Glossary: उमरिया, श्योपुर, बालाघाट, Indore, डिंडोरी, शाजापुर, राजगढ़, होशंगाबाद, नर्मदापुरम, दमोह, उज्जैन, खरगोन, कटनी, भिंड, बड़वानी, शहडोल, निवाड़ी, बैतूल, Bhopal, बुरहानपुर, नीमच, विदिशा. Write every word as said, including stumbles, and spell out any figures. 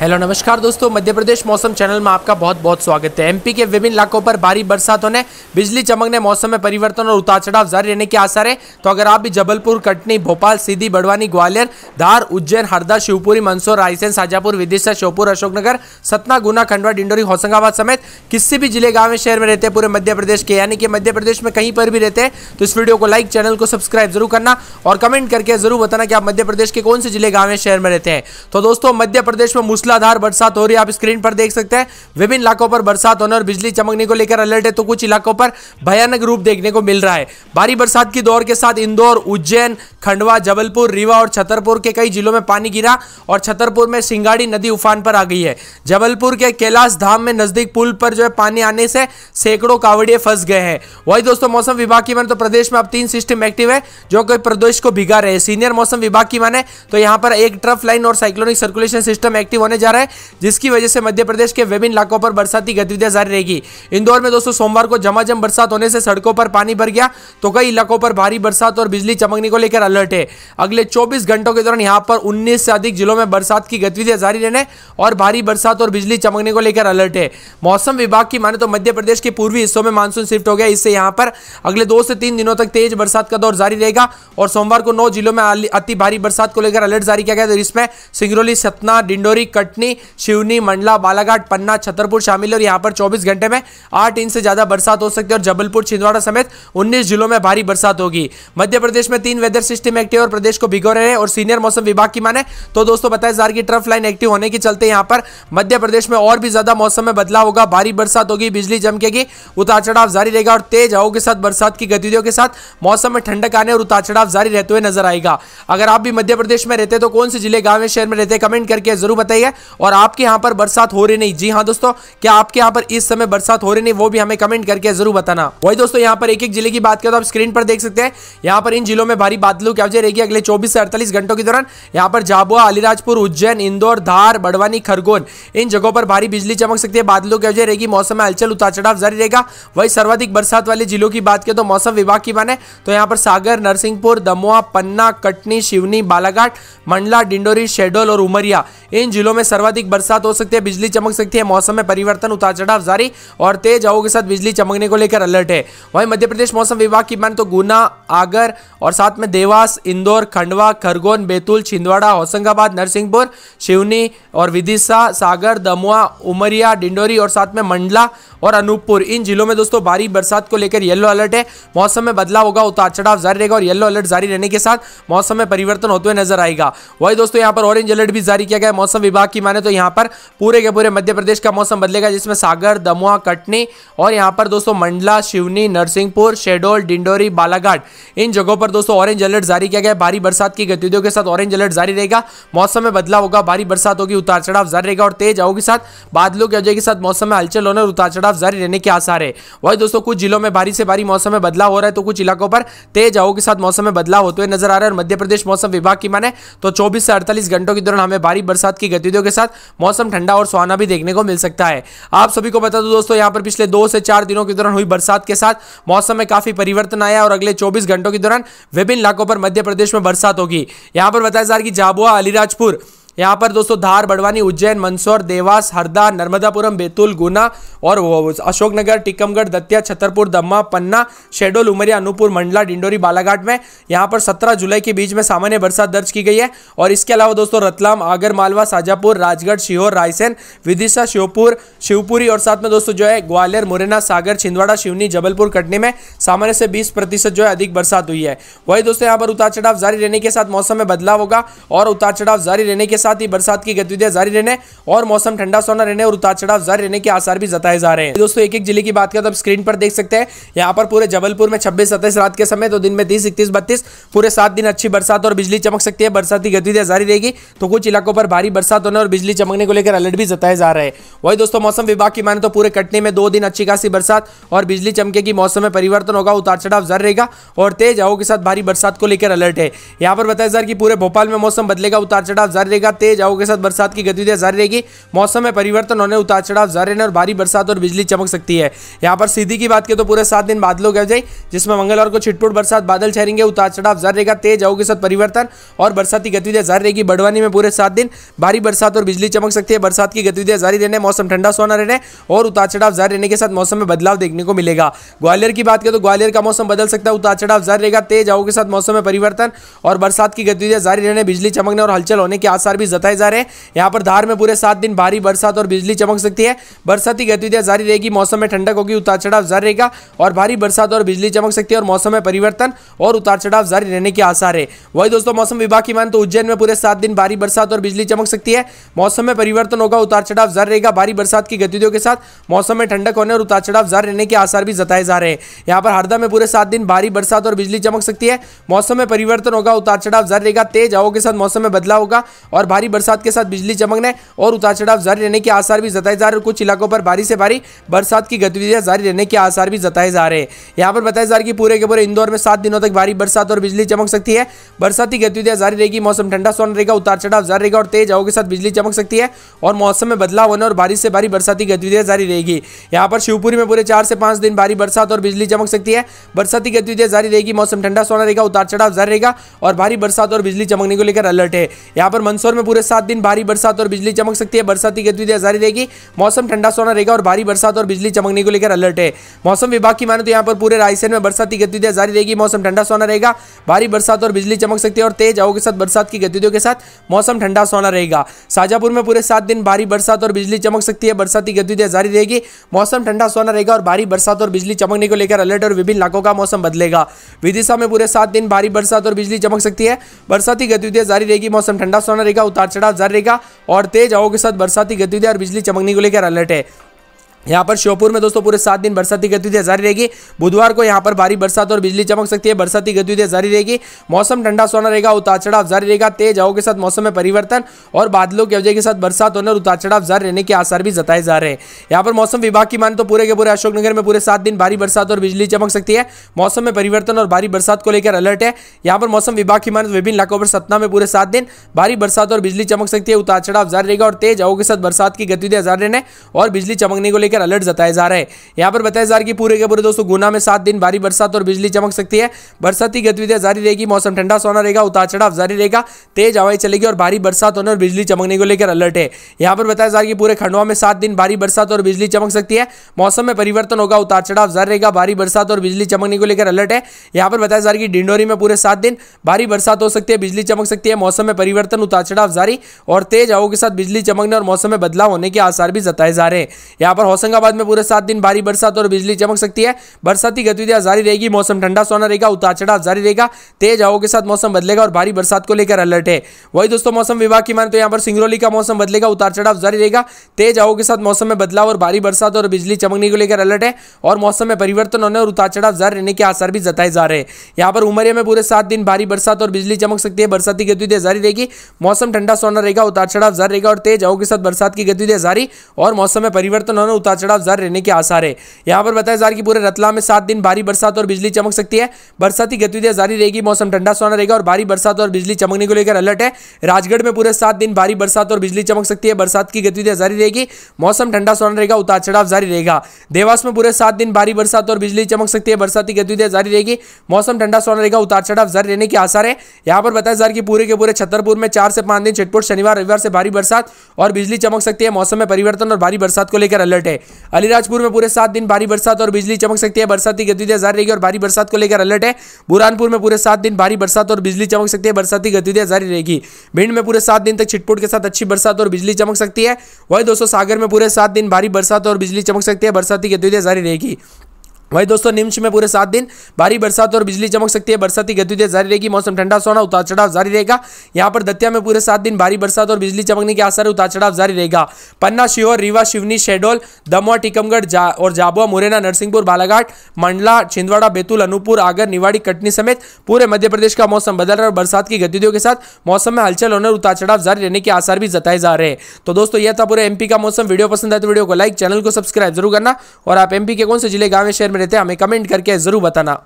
Hello नमस्कार दोस्तों, मध्य प्रदेश मौसम चैनल में आपका बहुत बहुत स्वागत है। एमपी के विभिन्न इलाकों पर भारी बरसातों ने, बिजली चमकने, मौसम में परिवर्तन और उतार चढ़ाव जारी रहने के आसार हैं। तो अगर आप भी जबलपुर, कटनी, भोपाल, सीधी, बड़वानी, ग्वालियर, धार, उज्जैन, हरदा, शिवपुरी, मंदसौर, रायसेन, शाजापुर, विदिशा, श्योपुर, अशोकनगर, सतना, गुना, खंडवा, डिंडोरी, होशंगाबाद समेत किसी भी जिले, गाँव, शहर में रहते पूरे मध्य प्रदेश के, यानी कि मध्य प्रदेश में कहीं पर भी रहते हैं तो इस वीडियो को लाइक, चैनल को सब्सक्राइब जरूर करना और कमेंट करके जरूर बताना कि आप मध्य प्रदेश के कौन से जिले, गाँव, शहर में रहते हैं। तो दोस्तों, मध्य प्रदेश में मूसलाधार बरसात हो रही है, आप स्क्रीन पर देख सकते हैं। विभिन्न इलाकों पर बरसात होने और बिजली चमकने को लेकर अलर्ट है, तो कुछ इलाकों पर भयानक रूप देखने को मिल रहा है। भारी बरसात की दौर के साथ इंदौर, उज्जैन, खंडवा, जबलपुर, रीवा और छतरपुर के कई जिलों में पानी गिरा और छतरपुर में सिंगाड़ी नदी उफान पर आ गई है। जबलपुर के कैलाश धाम में नजदीक पुल पर जो है पानी आने से सैकड़ों कावड़िए फंस गए हैं। वही दोस्तों, मौसम विभाग की माने तो प्रदेश में अब तीन सिस्टम एक्टिव है जो कि प्रदेश को भिगा रहे हैं। सीनियर मौसम विभाग की माने तो यहाँ पर एक ट्रफ लाइन और साइक्लोनिक सर्कुलेशन सिस्टम एक्टिव होने जा रहा है, जिसकी वजह से मध्य प्रदेश के विभिन्न इलाकों पर बरसाती गतिविधियां जारी रहेगी। इंदौर में दोस्तों सोमवार को झमाझम बरसात होने से सड़कों पर पानी भर गया, तो कई इलाकों पर भारी बरसात और बिजली चमकने को लेकर अलर्ट है। अगले चौबीस घंटों के दौरान यहां पर उन्नीस से अधिक जिलों में बरसात की गतिविधियां जारी रहने और भारी बरसात और बिजली चमकने को लेकर अलर्ट है। मौसम विभाग की माने तो मध्य प्रदेश के पूर्वी हिस्सों में मानसून शिफ्ट हो गया, इससे यहां पर अगले दो से तीन दिनों तक तेज बरसात का दौर जारी रहेगा और सोमवार को नौ जिलों में अति भारी बरसात को लेकर अलर्ट जारी किया गया, जिसमें सिंगरौली, सतना, डिंडोरी, कटनी, शिवनी, मंडला, बालाघाट, पन्ना, छतरपुर शामिल है और यहां पर चौबीस घंटे में आठ इंच से ज्यादा बरसात हो सकती है और जबलपुर, छिंदवाड़ा समेत उन्नीस जिलों में भारी बरसात होगी। मध्य प्रदेश में तीन वेदर सिस्टम एक्टिव और प्रदेश को भिगो रहे हैं और सीनियर मौसम विभाग की माने तो दोस्तों बताया जा रहा है कि ट्रफ लाइन एक्टिव होने के चलते यहां पर मध्य प्रदेश में और भी ज्यादा मौसम में बदलाव होगा, भारी बरसात होगी, बिजली चमकेगी, उतार चढ़ाव जारी रहेगा और तेज हवाओं के साथ बरसात की गतिविधियों के साथ मौसम में ठंडक आने और उतार चढ़ाव जारी रहते हुए नजर आएगा। अगर आप भी मध्य प्रदेश में रहते तो कौन से जिले, गांव, शहर में रहते कमेंट करके जरूर बताइए और आपके यहां पर बरसात हो रही नहीं। जी हां दोस्तों, क्या आपके यहां पर इस समय बरसात हो रही नहीं, वो भी हमें कमेंट करके जरूर बताना। वही दोस्तों, यहां पर एक एक जिले की बात करें तो आप स्क्रीन पर देख सकते हैं। यहां पर इन जिलों में भारी बादलों की आवजाई रहेगी। अगले चौबीस से अड़तालीस घंटों के दौरान यहां पर झाबुआ, अलीराजपुर, उज्जैन, इंदौर, धार, बड़वानी, खरगोन इन जगहों पर भारी बिजली चमक सकती है, बादलों की आवजाई रहेगी, मौसम में हलचल उतार चढ़ाव जारी रहेगा। वही सर्वाधिक बरसात वाले जिलों की बात करें तो मौसम विभाग की माने तो यहां पर सागर, नरसिंहपुर, दमोह, पन्ना, कटनी, शिवनी, बालाघाट, मंडला, डिंडोरी, शहडोल और उमरिया इन जिलों में सर्वाधिक बरसात हो सकती है, बिजली चमक सकती है, मौसम में परिवर्तन, उतार चढ़ाव जारी और तेज हवाओं के साथ बिजली चमकने को लेकर अलर्ट है। वहीं मध्य प्रदेश मौसम विभाग की माने तो गुना, आगर और साथ में देवास, इंदौर, खंडवा, खरगोन, बैतूल, छिंदवाड़ा, होशंगाबाद, नरसिंहपुर, शिवनी और विदिशा, सागर, दमोह, उमरिया, डिंडोरी और साथ में मंडला और अनूपपुर इन जिलों में दोस्तों भारी बरसात को लेकर येलो अलर्ट है। मौसम में बदलाव होगा, उतार चढ़ाव जारी रहेगा और येलो अलर्ट जारी रहने के साथ मौसम में परिवर्तन होते हुए नजर आएगा। वही दोस्तों, यहाँ पर ऑरेंज अलर्ट भी जारी किया गया। मौसम विभाग की माने तो यहाँ पर पूरे के पूरे मध्य प्रदेश का मौसम बदलेगा, जिसमें सागर, दमोह, कटनी और यहाँ पर दोस्तों मंडला, शिवनी, नरसिंहपुर, शहडोल, डिंडोरी, बालाघाट इन जगहों पर दोस्तों ऑरेंज अलर्ट जारी किया गया। भारी बरसात की गतिविधियों के साथ ऑरेंज अलर्ट जारी रहेगा, मौसम में बदलाव होगा, भारी बरसात होगी, उतार चढ़ाव जारी रहेगा और तेज हवाओं के साथ बादलों की वजह के साथ मौसम में हलचल होने और उतार चढ़ाव जारी रहने के आसार है। वही दोस्तों, कुछ जिलों में भारी से भारी मौसम में बदलाव हो रहा है, तो कुछ इलाकों पर तेज हवाओं के साथ मौसम में बदलाव होते हुए नजर आ रहा है। और मध्य प्रदेश मौसम विभाग की माने तो चौबीस से अड़तालीस घंटों के दौरान हमें भारी बरसात की गतिविधियों के साथ मौसम ठंडा और सुहाना भी देखने को मिल सकता है। आप सभी को बता दूं दोस्तों, यहां पर पिछले दो से चार दिनों के दौरान हुई बरसात के साथ मौसम में काफी परिवर्तन आया और अगले चौबीस घंटों के दौरान विभिन्न इलाकों पर मध्य प्रदेश में बरसात होगी। यहां पर बताया जा रहा है कि झाबुआ, अलीराजपुर, यहाँ पर दोस्तों धार, बड़वानी, उज्जैन, मंदसौर, देवास, हरदा, नर्मदापुरम, बैतूल, गुना और अशोकनगर, टीकमगढ़, दतिया, छतरपुर, दमोह, पन्ना, शहडोल, उमरिया, अनूपपुर, मंडला, डिंडोरी, बालाघाट में यहाँ पर सत्रह जुलाई के बीच में सामान्य बरसात दर्ज की गई है। और इसके अलावा दोस्तों रतलाम, आगर मालवा, शाजापुर, राजगढ़, सीहोर, रायसेन, विदिशा, श्योपुर, शिवपुरी और साथ में दोस्तों जो है ग्वालियर, मुरैना, सागर, छिंदवाड़ा, शिवनी, जबलपुर, कटनी में सामान्य से बीस प्रतिशत जो है अधिक बरसात हुई है। वही दोस्तों, यहाँ पर उतार चढ़ाव जारी रहने के साथ मौसम में बदलाव होगा और उतार चढ़ाव जारी रहने के साथ ही बरसात की गतिविधियां जारी रहने और मौसम ठंडा सोना रहने और उतार चढ़ाव जारी रहने के आसार भी जताए जा रहे हैं। दोस्तों, एक एक जिले की बात करें तो आप स्क्रीन पर देख सकते हैं। यहाँ पर पूरे जबलपुर में छब्बीस सत्ताईस रात के समय, तो दिन में तीस इकतीस बत्तीस पूरे सात दिन अच्छी बरसात और बिजली चमक सकती है, बरसाती गतिविधियां जारी रहेगी, तो कुछ इलाकों पर भारी बरसात होने और बिजली चमकने को लेकर अलर्ट भी जताए जा रहे हैं। वही दोस्तों, मौसम विभाग की माने तो पूरे कटनी में दो दिन अच्छी खासी बरसात और बिजली चमकेगी, मौसम में परिवर्तन होगा, उतार चढ़ाव जारी रहेगा और तेज हवाओं के साथ भारी बरसात को लेकर अलर्ट है। यहाँ पर बताया जा रहा है कि पूरे भोपाल में मौसम बदलेगा, उतार चढ़ाव जारी रहेगा, तेज हवा के साथ बरसात की गतिविधियां जारी रहेगी। मौसम में परिवर्तन होने, उतार चढ़ाव जारी रहने और भारी बरसात और बिजली चमक सकती है। यहाँ पर सीधी की बात करें तो पूरे सात दिन बादलों की जाए, जिसमें मंगलवार को छिटपुट बरसात बादल छहरेंगे, उतार चढ़ाव जारी रहेगा, तेज हवा के साथ परिवर्तन और बरसाती गतिविधियां जारी रहेगी। बड़वानी में पूरे सात दिन भारी बरसात और बिजली चमक सकती है। बरसात की गतिविधियां जारी रहने, मौसम ठंडा सोना रहने और उतार चढ़ाव जारी रहने के साथ मौसम में बदलाव देखने को मिलेगा। ग्वालियर की बात करें तो ग्वालियर का मौसम बदल सकता है, उतार चढ़ाव जारी रहेगा, तेज हवा के साथ मौसम में परिवर्तन और बरसात की गतिविधियां जारी रहने, बिजली चमकने और हलचल होने के आसार भी जताए जा रहे हैं। यहाँ पर धार में पूरे सात दिन भारी बरसात और बिजली चमक सकती है। बरसाती गतिविधियां जारी रहेगी, मौसम में ठंडक होगी, उतार चढ़ाव जारी रहेगा और भारी बरसात और बिजली चमक सकती है और मौसम में परिवर्तन और उतार चढ़ाव जारी रहने के आसार है। वही दोस्तों मौसम विभाग की मान तो उज्जैन में पूरे सात दिन भारी बरसात और बिजली चमक सकती है। मौसम में परिवर्तन होगा, उतार चढ़ाव जारी रहेगा, भारी बरसात की गतिविधियों के साथ मौसम में ठंडक होने और उतार चढ़ाव जारी रहने के आसार भी जताए जा रहे हैं। यहाँ पर हरदा में पूरे सात दिन भारी बरसात और बिजली चमक सकती है। मौसम में परिवर्तन होगा, उतार चढ़ाव जारी रहेगा, तेज हवा के साथ मौसम में बदलाव होगा और भारी बरसात के साथ बिजली चमकने और उतार चढ़ाव जारी रहने के आसार भी जताए जा रहे हैं। कुछ इलाकों पर भारी से भारी बरसात की गतिविधियां जारी रहने के आसार भी जताए जा रहे हैं। यहाँ पर बताया जा रहा है कि पूरे के पूरे इंदौर में सात दिनों तक भारी बरसात और बिजली चमक सकती है। बरसाती गतिविधियां जारी रहेगी, मौसम ठंडा सोना रहेगा, उतार चढ़ाव जारी रहेगा और तेज हवा के साथ बिजली चमक सकती है और मौसम में बदलाव होने और भारी से भारी बरसाती गतिविधियां जारी रहेगी। यहाँ पर शिवपुरी में पूरे चार से पांच दिन भारी बरसात और बिजली चमक सकती है। बरसाती गतिविधियां जारी रहेगी, मौसम ठंडा सोना रहेगा, उतार चढ़ाव जारी रहेगा और भारी बरसात और बिजली चमकने को लेकर अलर्ट है। यहाँ पर मंदसौर में पूरे सात दिन भारी बरसात और बिजली चमक सकती है। बरसाती गतिविधियां जारी रहेगी, मौसम ठंडा सोना रहेगा और भारी बरसात और बिजली चमकने को लेकर अलर्ट है। मौसम विभाग की माने तो यहाँ पर पूरे रायसेन में बरसाती गतिविधियां जारी रहेगी, मौसम ठंडा सोना रहेगा, भारी बरसात और बिजली चमक सकती है और तेज हवा के साथ बरसात की गतिविधियों के साथ मौसम ठंडा सोना रहेगा। शाजापुर में पूरे सात दिन भारी बरसात और बिजली चमक सकती है। बरसाती गतिविधियां जारी रहेगी, मौसम ठंडा सोना रहेगा और भारी बरसात और बिजली चमकने को लेकर अलर्ट और विभिन्न इलाकों का मौसम बदलेगा। विदिशा में पूरे सात दिन भारी बरसात और बिजली चमक सकती है। बरसाती गतिविधियां जारी रहेगी, मौसम ठंडा सोना रहेगा, उतार चढ़ाव जारी रहेगा और तेज हवा के साथ बरसाती गतिविधियां और बिजली चमकने को लेकर अलर्ट है। यहाँ पर श्योपुर में दोस्तों पूरे सात दिन बरसाती गतिविधियां जारी रहेगी। बुधवार को यहाँ पर भारी बरसात और बिजली चमक सकती है। बरसाती गतिविधियां जारी रहेगी, मौसम ठंडा सोना रहेगा, उतार चढ़ाव जारी रहेगा, तेज हवा के साथ मौसम में परिवर्तन और बादलों की वजह के साथ बरसात होने और उतार चढ़ाव जारी रहने के आसार भी जताए जा रहे हैं। यहाँ पर मौसम विभाग की माने तो पूरे के पूरे अशोकनगर में पूरे सात दिन भारी बरसात और बिजली चमक सकती है। मौसम में परिवर्तन और भारी बरसात को लेकर अलर्ट है। यहाँ पर मौसम विभाग की माने तो विभिन्न इलाकों पर सतना में पूरे सात दिन भारी बरसात और बिजली चमक सकती है। उतार चढ़ाव जारी रहेगा और तेज हवा के साथ बरसात की गतिविधियां जारी रहने और बिजली चमकने को लेकर अलर्ट जताया जा रहा है। यहाँ पर बताया जा रहा है कि पूरे के पूरे दोस्तों गुना में सात दिन भारी बरसात और बिजली चमक सकती है। बरसाती गतिविधियां जारी रहेगी, मौसम ठंडा सोना रहेगा, उतार चढ़ाव जारी रहेगा, तेज हवाएं चलेगी और भारी बरसात होने और बिजली चमकने को लेकर अलर्ट है। यहाँ पर बताया जा रहा है कि पूरे खंडवा में सात दिन भारी बरसात और बिजली चमक सकती है। मौसम में परिवर्तन होगा, उतार चढ़ाव जारी रहेगा, भारी बरसात और बिजली चमकने को लेकर अलर्ट है। यहाँ पर बताया जा रहा है कि डिंडोरी में पूरे सात दिन भारी बरसात हो सकती है। बिजली चमक सकती है, मौसम में परिवर्तन, उतार चढ़ाव जारी और तेज हवा के साथ बिजली चमकने और मौसम में बदलाव होने के आसार भी जताए जा रहे हैं। यहाँ पर होशंगाबाद में पूरे सात दिन भारी बरसात और बिजली चमक सकती है। बरसाती गतिविधियां जारी रहेगी, मौसम ठंडा सोना रहेगा, उतार चढ़ाव जारी रहेगा, तेज हवा के साथ मौसम बदलेगा और भारी बरसात को लेकर अलर्ट है। वही दोस्तों मौसम विभाग की माने तो यहाँ पर सिंगरौली का मौसम बदलेगा, उतार चढ़ाव जारी रहेगा, तेज हवा के साथ मौसम में बदलाव और भारी बरसात और बिजली चमकने को लेकर अलर्ट है और मौसम में परिवर्तन होने और उतार चढ़ाव जारी रहने के आसार भी जताए जा रहे हैं। यहाँ पर उमरिया में पूरे सात दिन भारी बरसात और बिजली चमक सकती है। बरसाती गतिविधियां जारी रहेगी, मौसम ठंडा सोना रहेगा, उतार चढ़ाव जारी रहेगा और तेज हवा के साथ बरसात की गतिविधियां जारी और मौसम में परिवर्तन होने उतार चढ़ाव जारी रहने के आसार है। यहाँ पर बताया जा रहा है कि पूरे रतलाम में सात दिन भारी बरसात और बिजली चमक सकती है। बरसाती गतिविधियां जारी रहेगी, मौसम ठंडा सोना रहेगा और भारी बरसात और बिजली चमकने को लेकर अलर्ट है। राजगढ़ में पूरे सात दिन भारी बरसात और बिजली चमक सकती है। बरसात की गतिविधियां जारी रहेगी, मौसम ठंडा सोना रहेगा, उतार चढ़ाव जारी रहेगा। देवास में पूरे सात दिन भारी बरसात और बिजली चमक सकती है। बरसाती गतिविधियां जारी रहेगी, मौसम ठंडा सोना रहेगा, उतार चढ़ाव जारी रहने के आसार है। यहाँ पर बताया जा रहा है कि पूरे के पूरे छतरपुर में चार से पांच दिन छिटपुट शनिवार रविवार से भारी बरसात और बिजली चमक सकती है। मौसम में परिवर्तन और भारी बरसात को लेकर अलर्ट है। अलीराजपुर में पूरे सात दिन भारी बरसात और बिजली चमक सकती है। बरसाती गतिविधियां जारी रहेगी और भारी बरसात को लेकर अलर्ट है। बुरहानपुर में पूरे सात दिन भारी बरसात और बिजली चमक सकती है। बरसाती गतिविधियां जारी रहेगी। भिंड में पूरे सात दिन तक छिटपुट के साथ अच्छी बरसात और बिजली चमक सकती है। वही दोस्तों सागर में पूरे सात दिन भारी बरसात और बिजली चमक सकती है। बरसाती गतिविधियां जारी रहेगी। वही दोस्तों नीमच में पूरे सात दिन भारी बरसात और बिजली चमक सकती है। बरसाती गतिविधियां जारी रहेगी, मौसम ठंडा सोना, उतार चढ़ाव जारी रहेगा। यहाँ पर दतिया में पूरे सात दिन भारी बरसात और बिजली चमकने के आसार, उतार चढ़ाव जारी रहेगा। पन्ना, शिवहर, रीवा, शिवनी, शहडोल, दमोह, टीकमगढ़ जा, और झाबुआ, मुरैना, नरसिंहपुर, बालाघाट, मंडला, छिंदवाड़ा, बैतूल, अनूपपुर, आगर, निवाड़ी, कटनी समेत पूरे मध्य प्रदेश का मौसम बदल रहा है और बरसात की गतिविधियों के साथ मौसम में हलचल होने और उतार चढ़ाव जारी रहने के आसार भी जताए जा रहे हैं। तो दोस्तों यह था पूरे एमपी का मौसम। वीडियो पसंद आए तो वीडियो को लाइक, चैनल को सब्सक्राइब जरूर करना और आप एमपी के कौन से जिले, गाँव, शहर रहते हैं हमें कमेंट करके जरूर बताना।